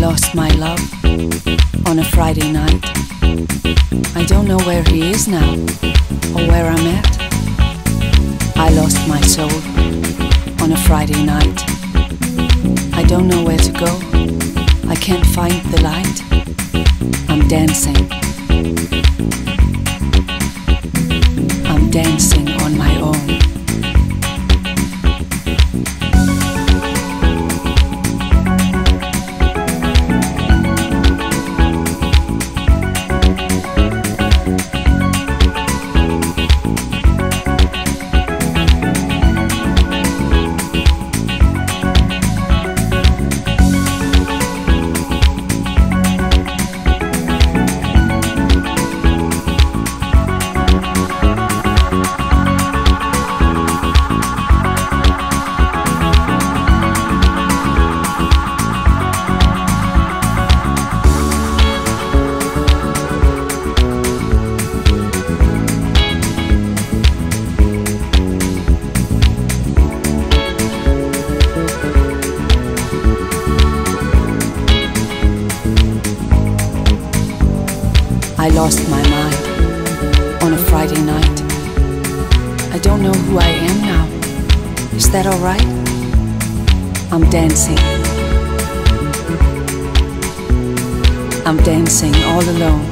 lost my love on a Friday night. I don't know where he is now or where I'm at. I lost my soul on a Friday night. I don't know where to go. I can't find the light. I'm dancing. I'm dancing on my own. I lost my mind on a Friday night. I don't know who I am now. Is that alright? I'm dancing. I'm dancing all alone.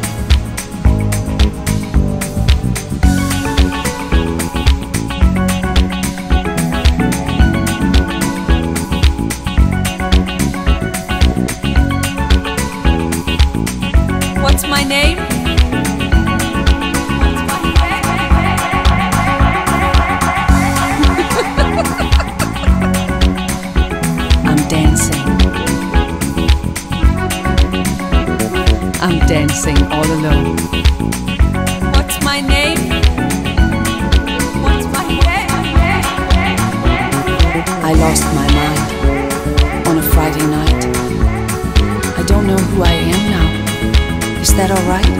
What's my name? I'm dancing all alone. What's my name? What's my name? I lost my mind on a Friday night. I don't know who I am now. Is that alright?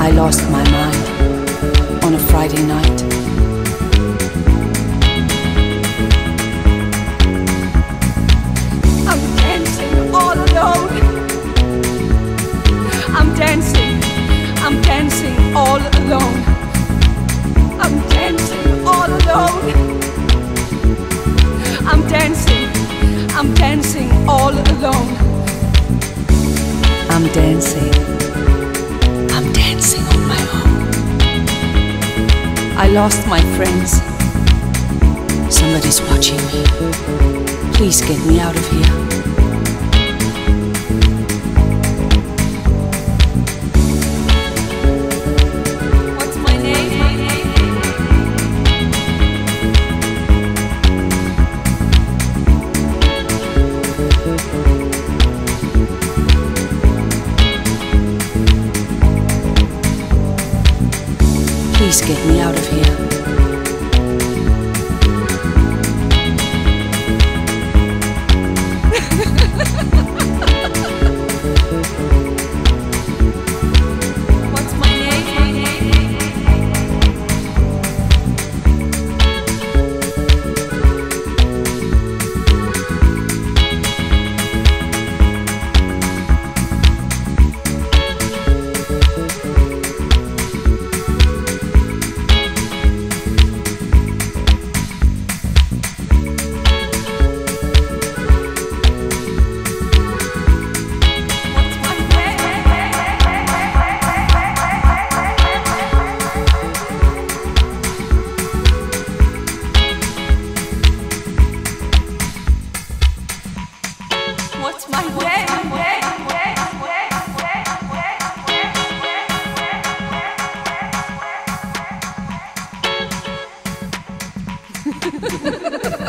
I lost my mind on a Friday night. I'm dancing all alone. I'm dancing all alone. I'm dancing all alone. I'm dancing all alone. I'm dancing on my own. I lost my friends. Somebody's watching me. Please get me out of here. Please get me out of here. What's my name?